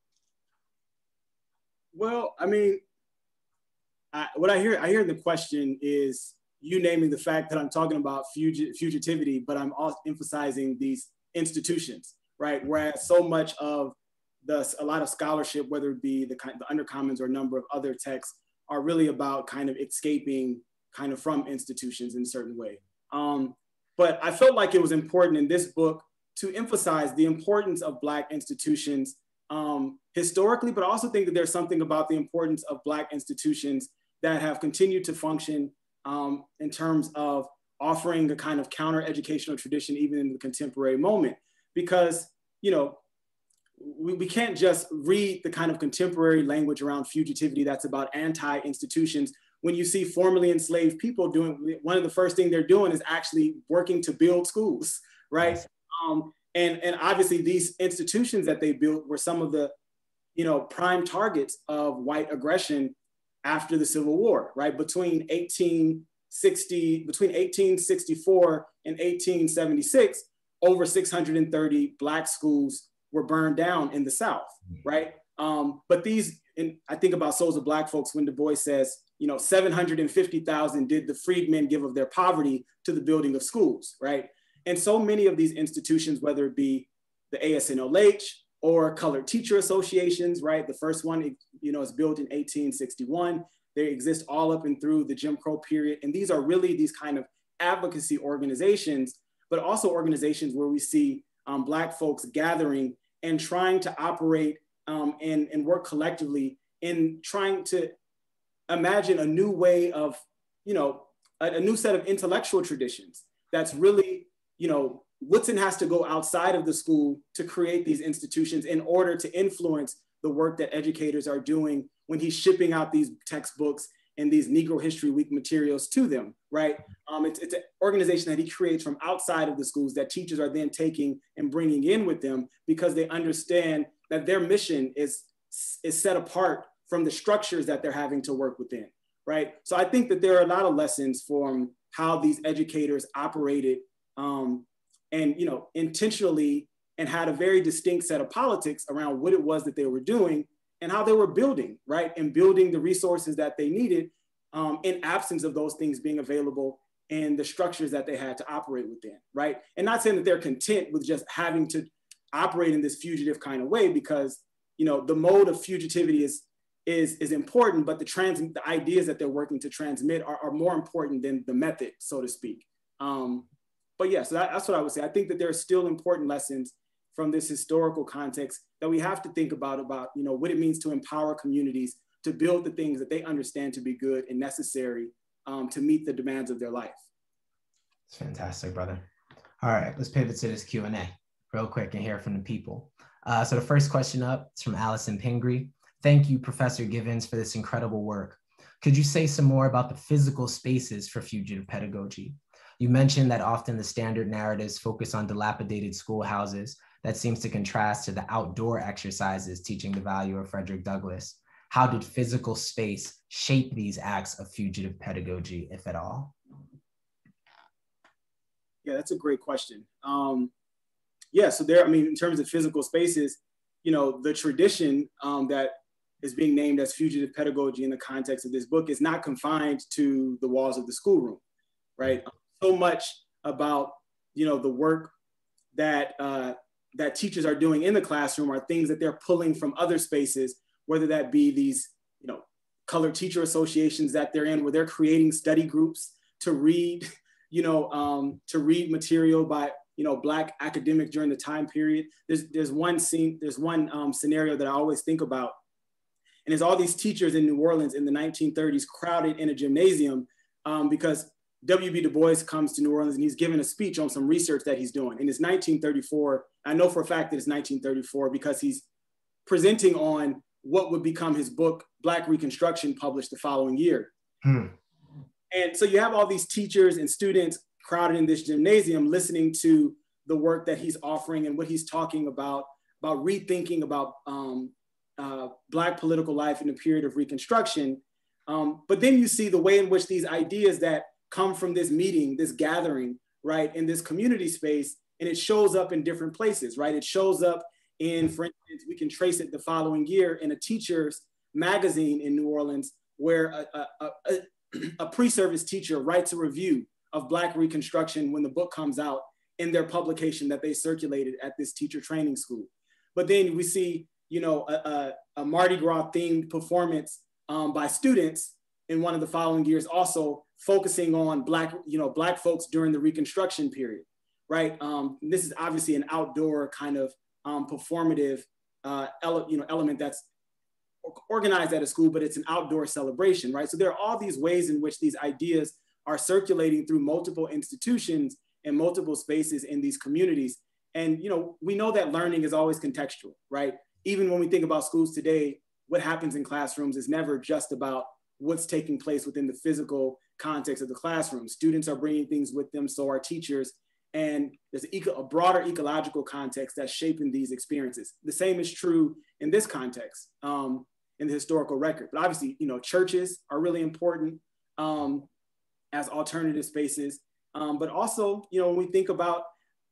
Well, I mean, I, what I hear, I hear the question is you naming the fact that I'm talking about fugit fugitivity, but I'm also emphasizing these institutions, right? Whereas so much of Thus, a lot of scholarship, whether it be the, the undercommons or a number of other texts, are really about kind of escaping kind of from institutions in a certain way. Um, but I felt like it was important in this book to emphasize the importance of Black institutions um, historically, but I also think that there's something about the importance of Black institutions that have continued to function um, in terms of offering a kind of counter-educational tradition even in the contemporary moment. Because, you know, we, we can't just read the kind of contemporary language around fugitivity that's about anti-institutions when you see formerly enslaved people doing, one of the first things they're doing is actually working to build schools, right? Um, and, and obviously these institutions that they built were some of the, you know, prime targets of white aggression after the Civil War, right? Between eighteen sixty, between eighteen sixty-four and eighteen seventy-six, over six hundred thirty Black schools were burned down in the South, right? Um, but these, and I think about Souls of Black Folks when Du Bois says, you know, seven hundred fifty thousand did the freedmen give of their poverty to the building of schools, right? And so many of these institutions, whether it be the A S N L H or Colored Teacher Associations, right? The first one, you know, is built in eighteen sixty-one. They exist all up and through the Jim Crow period. And these are really these kind of advocacy organizations, but also organizations where we see um, Black folks gathering and trying to operate um, and, and work collectively in trying to imagine a new way of, you know, a, a new set of intellectual traditions that's really, you know, Woodson has to go outside of the school to create these institutions in order to influence the work that educators are doing when he's shipping out these textbooks and these Negro History Week materials to them, right? Um, it's, it's an organization that he creates from outside of the schools that teachers are then taking and bringing in with them because they understand that their mission is, is set apart from the structures that they're having to work within, right? So I think that there are a lot of lessons from how these educators operated um, and, you know, intentionally and had a very distinct set of politics around what it was that they were doing and how they were building, right? And building the resources that they needed um, in absence of those things being available and the structures that they had to operate within, right? And not saying that they're content with just having to operate in this fugitive kind of way because, you know, the mode of fugitivity is Is, is important, but the, trans, the ideas that they're working to transmit are, are more important than the method, so to speak. Um, but yeah, so that, that's what I would say. I think that there are still important lessons from this historical context that we have to think about, about you know, what it means to empower communities to build the things that they understand to be good and necessary um, to meet the demands of their life. It's fantastic, brother. All right, let's pivot to this Q and A real quick and hear from the people. Uh, so the first question up is from Allison Pingree. Thank you, Professor Givens, for this incredible work. Could you say some more about the physical spaces for fugitive pedagogy? You mentioned that often the standard narratives focus on dilapidated schoolhouses. That seems to contrast to the outdoor exercises teaching the value of Frederick Douglass. How did physical space shape these acts of fugitive pedagogy, if at all? Yeah, that's a great question. Um, yeah, so there, I mean, in terms of physical spaces, you know, the tradition um, that is being named as fugitive pedagogy in the context of this book is not confined to the walls of the schoolroom, right? So much about, you know, the work that, uh, that teachers are doing in the classroom are things that they're pulling from other spaces, whether that be these, you know, colored teacher associations that they're in, where they're creating study groups to read, you know, um, to read material by, you know, Black academic during the time period. There's, there's one scene, there's one um, scenario that I always think about. And it's all these teachers in New Orleans in the nineteen thirties crowded in a gymnasium um, because W B Du Bois comes to New Orleans and he's giving a speech on some research that he's doing. And it's nineteen thirty-four. I know for a fact that it's nineteen thirty-four because he's presenting on what would become his book, Black Reconstruction, published the following year. Hmm. And so you have all these teachers and students crowded in this gymnasium listening to the work that he's offering and what he's talking about, about rethinking about um, Uh, Black political life in the period of Reconstruction. Um, but then you see the way in which these ideas that come from this meeting, this gathering, right, in this community space, and it shows up in different places, right? It shows up in, for instance, we can trace it the following year in a teacher's magazine in New Orleans, where a, a, a, a pre-service teacher writes a review of Black Reconstruction when the book comes out in their publication that they circulated at this teacher training school. But then we see you know, a, a, a Mardi Gras themed performance um, by students in one of the following years, also focusing on Black, you know, Black folks during the Reconstruction period, right? Um, this is obviously an outdoor kind of um, performative uh, ele you know, element that's organized at a school, but it's an outdoor celebration, right? So there are all these ways in which these ideas are circulating through multiple institutions and multiple spaces in these communities. And, you know, we know that learning is always contextual, right? Even when we think about schools today, what happens in classrooms is never just about what's taking place within the physical context of the classroom. Students are bringing things with them, so are teachers. And there's an eco a broader ecological context that's shaping these experiences. The same is true in this context, um, in the historical record. But obviously, you know, churches are really important um, as alternative spaces. Um, but also, you know, when we think about,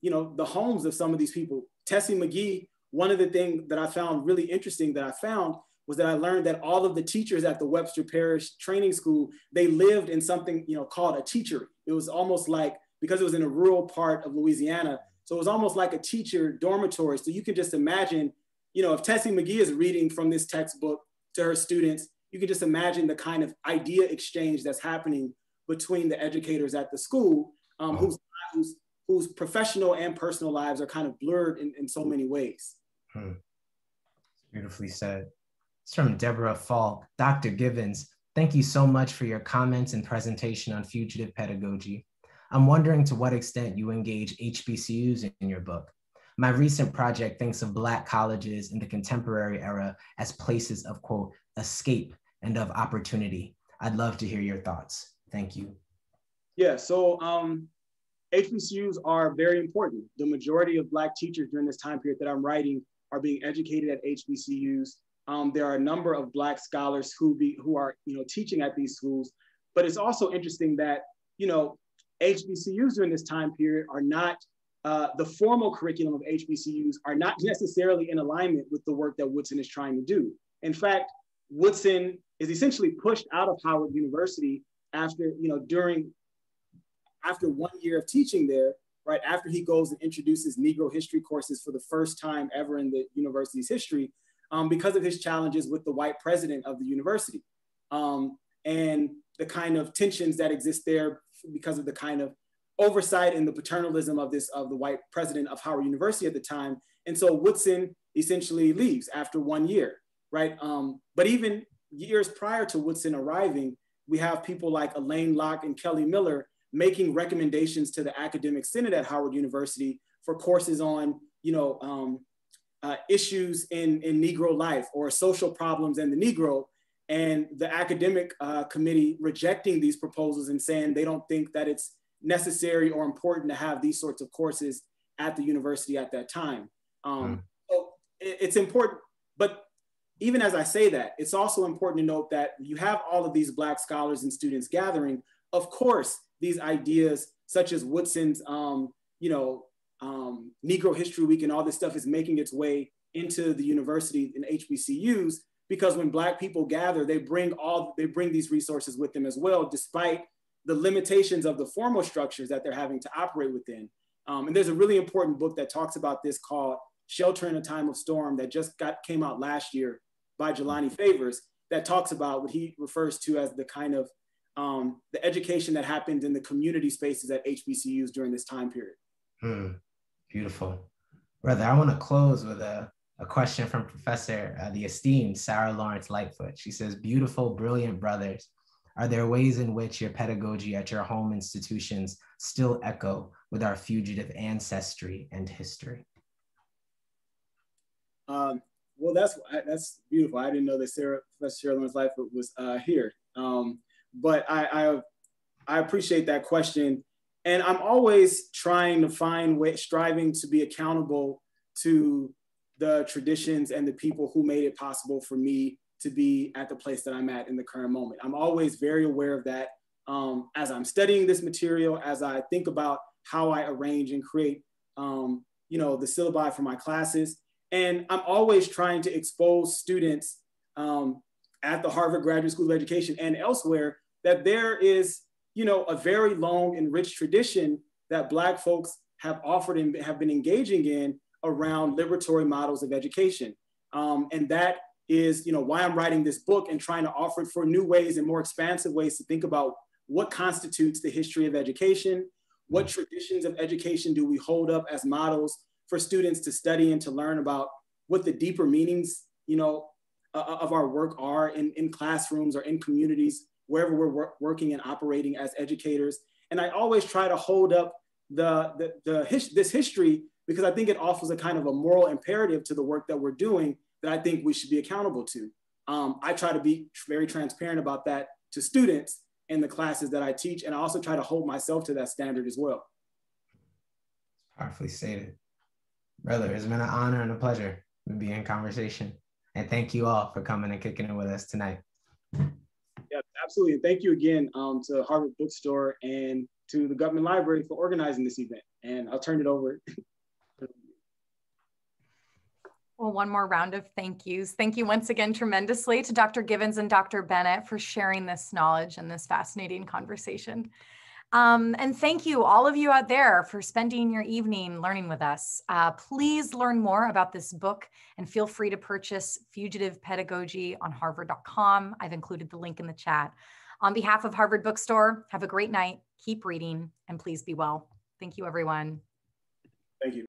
you know, the homes of some of these people, Tessie McGee, one of the things that I found really interesting that I found was that I learned that all of the teachers at the Webster Parish training school, they lived in something, you know, called a teachery. It was almost like, because it was in a rural part of Louisiana, so it was almost like a teacher dormitory. So you can just imagine, you know, if Tessie McGee is reading from this textbook to her students, you can just imagine the kind of idea exchange that's happening between the educators at the school, um, whose, whose, whose professional and personal lives are kind of blurred in, in so many ways. Hmm. Beautifully said. It's from Deborah Falk. Doctor Givens, thank you so much for your comments and presentation on fugitive pedagogy. I'm wondering to what extent you engage H B C Us in your book. My recent project thinks of Black colleges in the contemporary era as places of, quote, escape and of opportunity. I'd love to hear your thoughts. Thank you. Yeah, so um, H B C Us are very important. The majority of Black teachers during this time period that I'm writing are being educated at H B C Us. Um, there are a number of Black scholars who be who are you know teaching at these schools, but it's also interesting that you know H B C Us during this time period are not uh, the formal curriculum of H B C Us are not necessarily in alignment with the work that Woodson is trying to do. In fact, Woodson is essentially pushed out of Howard University after you know during after one year of teaching there, right after he goes and introduces Negro history courses for the first time ever in the university's history. Um, because of his challenges with the white president of the university um, and the kind of tensions that exist there because of the kind of oversight and the paternalism of this of the white president of Howard University at the time. And so Woodson essentially leaves after one year, right? Um, but even years prior to Woodson arriving, we have people like Elaine Locke and Kelly Miller making recommendations to the academic senate at Howard University for courses on, you know, um, Uh, issues in, in Negro life or social problems and the Negro, and the academic uh, committee rejecting these proposals and saying they don't think that it's necessary or important to have these sorts of courses at the university at that time. Um, mm. So it, it's important, but even as I say that, it's also important to note that you have all of these Black scholars and students gathering. Of course, these ideas such as Woodson's, um, you know, Um, Negro History Week and all this stuff is making its way into the university and H B C Us, because when Black people gather, they bring all they bring these resources with them as well, despite the limitations of the formal structures that they're having to operate within. Um, and there's a really important book that talks about this called Shelter in a Time of Storm that just got came out last year by Jelani Favors that talks about what he refers to as the kind of um, the education that happened in the community spaces at H B C Us during this time period. Hmm. Beautiful. Brother, I want to close with a, a question from Professor, uh, the esteemed Sarah Lawrence Lightfoot. She says, beautiful, brilliant brothers, are there ways in which your pedagogy at your home institutions still echo with our fugitive ancestry and history? Um, well, that's, that's beautiful. I didn't know that Sarah, Professor Sarah Lawrence Lightfoot was uh, here, um, but I, I, I appreciate that question. And I'm always trying to find ways, striving to be accountable to the traditions and the people who made it possible for me to be at the place that I'm at in the current moment. I'm always very aware of that um, as I'm studying this material, as I think about how I arrange and create, um, you know, the syllabi for my classes. And I'm always trying to expose students um, at the Harvard Graduate School of Education and elsewhere that there is, you know, a very long and rich tradition that Black folks have offered and have been engaging in around liberatory models of education. Um, and that is, you know, why I'm writing this book and trying to offer it for new ways and more expansive ways to think about what constitutes the history of education, what traditions of education do we hold up as models for students to study and to learn about what the deeper meanings, you know, uh, of our work are in, in classrooms or in communities, wherever we're wor working and operating as educators. And I always try to hold up the, the, the his this history because I think it offers a kind of a moral imperative to the work that we're doing that I think we should be accountable to. Um, I try to be very transparent about that to students in the classes that I teach. And I also try to hold myself to that standard as well. Powerfully stated. Brother, it's been an honor and a pleasure to be in conversation. And thank you all for coming and kicking it with us tonight. Yeah, absolutely. And thank you again um, to Harvard Bookstore and to the Gutman Library for organizing this event. And I'll turn it over. Well, one more round of thank yous. Thank you once again tremendously to Doctor Givens and Doctor Bennett for sharing this knowledge and this fascinating conversation. Um, and thank you, all of you out there, for spending your evening learning with us. Uh, please learn more about this book and feel free to purchase Fugitive Pedagogy on harvard dot com. I've included the link in the chat. On behalf of Harvard Bookstore, have a great night, keep reading, and please be well. Thank you, everyone. Thank you.